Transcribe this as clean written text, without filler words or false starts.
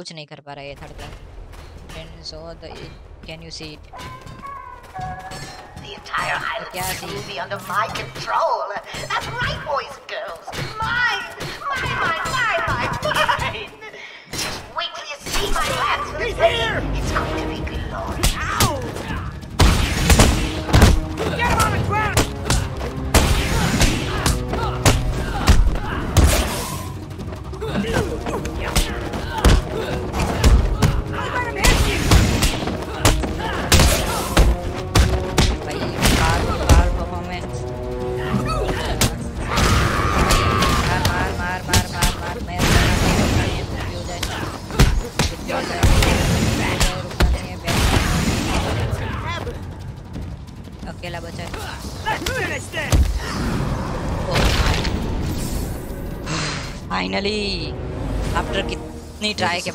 कुछ नहीं कर पा रहा है third player. So can you see it? The entire island will be under my control. That's right, boys and girls. Mine, mine, mine, mine, mine, mine. Just wait till you see my last. He's here. It's going to be good, Lord. Ow! Get him on the ground. अकेला बचा है। Finally after कितनी try के